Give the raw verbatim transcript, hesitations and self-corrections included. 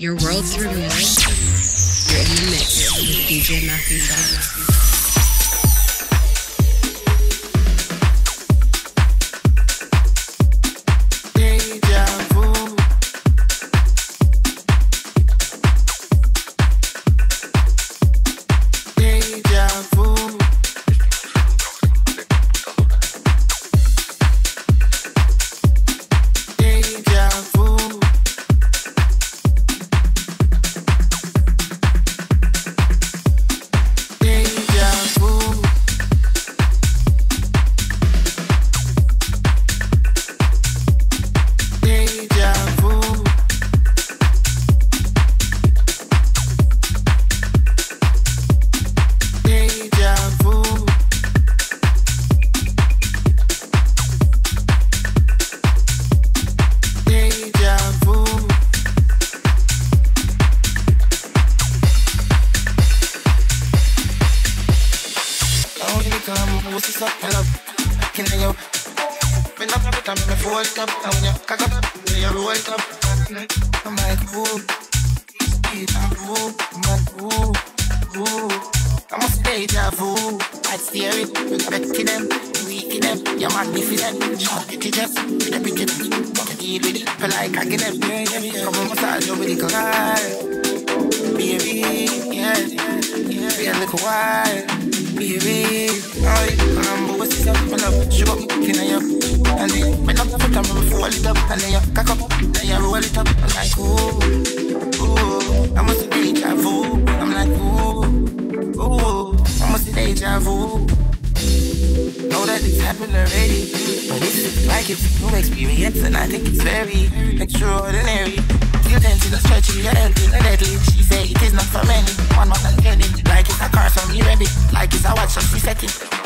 Your world through music. You're in the mix with D J Matthew Charles. Like it's a watch, so she set it.